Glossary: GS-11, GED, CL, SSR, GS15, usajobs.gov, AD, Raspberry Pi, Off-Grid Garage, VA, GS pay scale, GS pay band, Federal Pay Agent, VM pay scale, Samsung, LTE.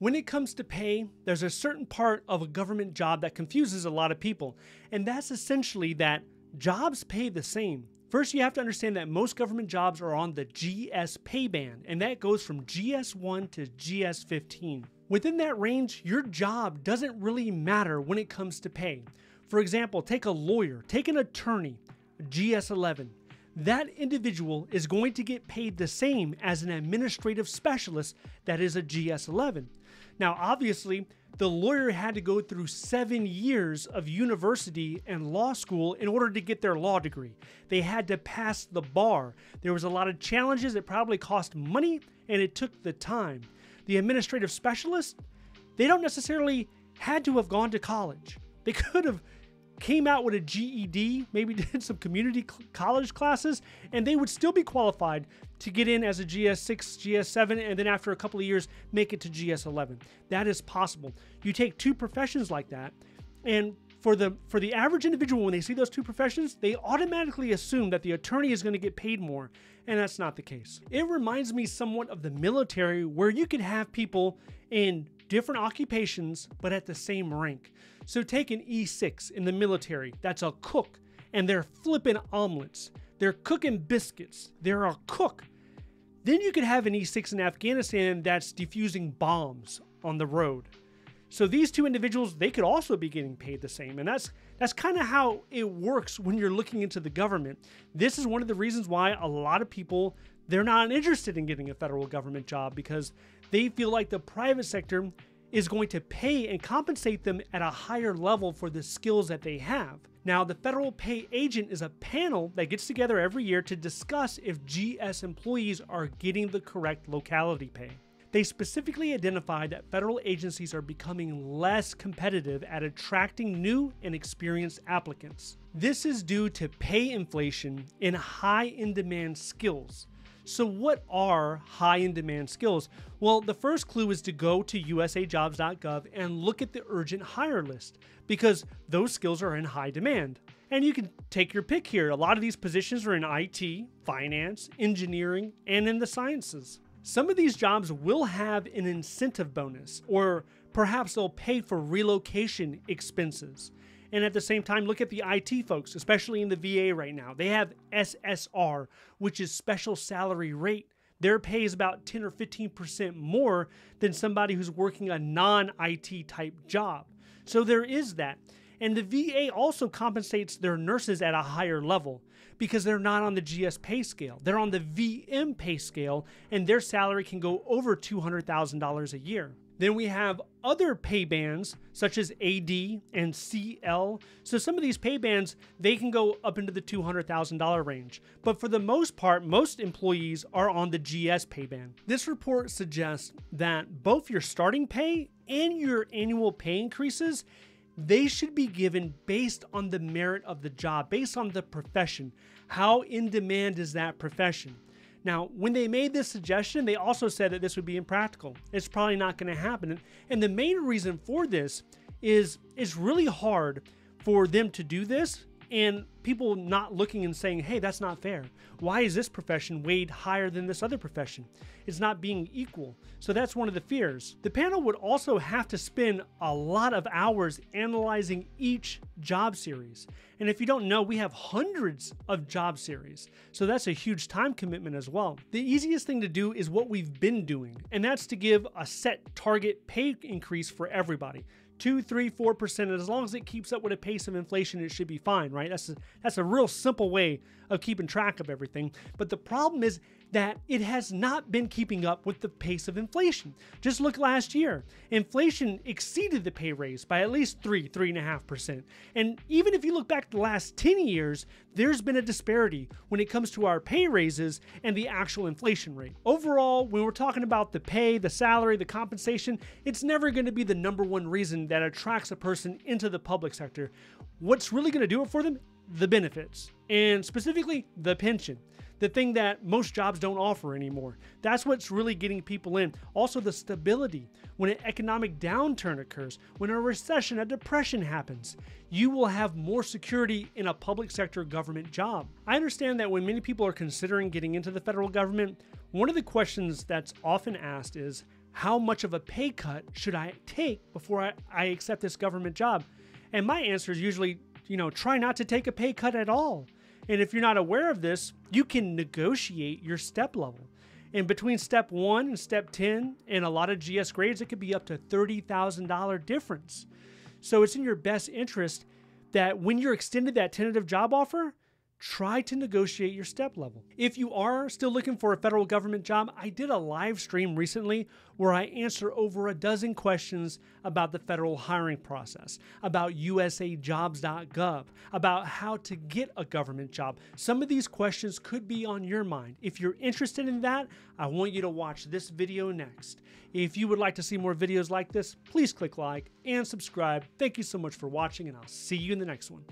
When it comes to pay, there's a certain part of a government job that confuses a lot of people, and that's essentially that jobs pay the same. First, you have to understand that most government jobs are on the GS pay band, and that goes from GS1 to GS15. Within that range, your job doesn't really matter when it comes to pay. For example, take a lawyer, take an attorney, GS11. That individual is going to get paid the same as an administrative specialist that is a GS11. Now, obviously, the lawyer had to go through 7 years of university and law school in order to get their law degree. They had to pass the bar. There was a lot of challenges. It probably cost money, and it took the time. The administrative specialist, they don't necessarily had to have gone to college. They could have came out with a GED, maybe did some community college classes, and they would still be qualified to get in as a GS6, GS7, and then after a couple of years, make it to GS11. That is possible. You take two professions like that, and for the average individual, when they see those two professions, they automatically assume that the attorney is going to get paid more, and that's not the case. It reminds me somewhat of the military, where you could have people in different occupations, but at the same rank. So take an E6 in the military, that's a cook, and they're flipping omelets, they're cooking biscuits, they're a cook. Then you could have an E6 in Afghanistan that's defusing bombs on the road. So these two individuals, they could also be getting paid the same. And that's kind of how it works when you're looking into the government. This is one of the reasons why a lot of people, they're not interested in getting a federal government job, because they feel like the private sector is going to pay and compensate them at a higher level for the skills that they have. Now, the Federal Pay Agent is a panel that gets together every year to discuss if GS employees are getting the correct locality pay. They specifically identify that federal agencies are becoming less competitive at attracting new and experienced applicants. This is due to pay inflation in high in-demand skills. So what are high in-demand skills? Well, the first clue is to go to usajobs.gov and look at the urgent hire list, because those skills are in high demand. And you can take your pick here. A lot of these positions are in IT, finance, engineering, and in the sciences. Some of these jobs will have an incentive bonus, or perhaps they'll pay for relocation expenses. And at the same time, look at the IT folks, especially in the VA right now. They have SSR, which is special salary rate. Their pay is about 10 or 15% more than somebody who's working a non-IT type job. So there is that. And the VA also compensates their nurses at a higher level, because they're not on the GS pay scale. They're on the VM pay scale, and their salary can go over $200,000 a year. Then we have other pay bands, such as AD and CL. So some of these pay bands, they can go up into the $200,000 range. But for the most part, most employees are on the GS pay band. This report suggests that both your starting pay and your annual pay increases, they should be given based on the merit of the job, based on the profession. How in demand is that profession? Now, when they made this suggestion, they also said that this would be impractical. It's probably not going to happen. And the main reason for this is it's really hard for them to do this, and people not looking and saying, hey, that's not fair. Why is this profession weighed higher than this other profession? It's not being equal. So that's one of the fears. The panel would also have to spend a lot of hours analyzing each job series. And if you don't know, we have hundreds of job series. So that's a huge time commitment as well. The easiest thing to do is what we've been doing, and that's to give a set target pay increase for everybody. 2, 3, 4%, and as long as it keeps up with a pace of inflation, it should be fine, right? That's a real simple way of keeping track of everything. But the problem is that it has not been keeping up with the pace of inflation. Just look last year, inflation exceeded the pay raise by at least 3, 3.5%. And even if you look back the last 10 years, there's been a disparity when it comes to our pay raises and the actual inflation rate. Overall, when we're talking about the pay, the salary, the compensation, it's never going to be the number one reason that attracts a person into the public sector. What's really going to do it for them? The benefits, and specifically the pension, the thing that most jobs don't offer anymore. That's what's really getting people in. Also the stability. When an economic downturn occurs, when a recession, a depression happens, you will have more security in a public sector government job. I understand that when many people are considering getting into the federal government, one of the questions that's often asked is, how much of a pay cut should I take before I accept this government job? And my answer is usually, you know, try not to take a pay cut at all. And if you're not aware of this, you can negotiate your step level. And between step 1 and step 10 and a lot of GS grades, it could be up to $30,000 difference. So it's in your best interest that when you're extended that tentative job offer, try to negotiate your step level. If you are still looking for a federal government job, I did a live stream recently where I answer over 12 questions about the federal hiring process, about usajobs.gov, about how to get a government job. Some of these questions could be on your mind. If you're interested in that, I want you to watch this video next. If you would like to see more videos like this, please click like and subscribe. Thank you so much for watching, and I'll see you in the next one.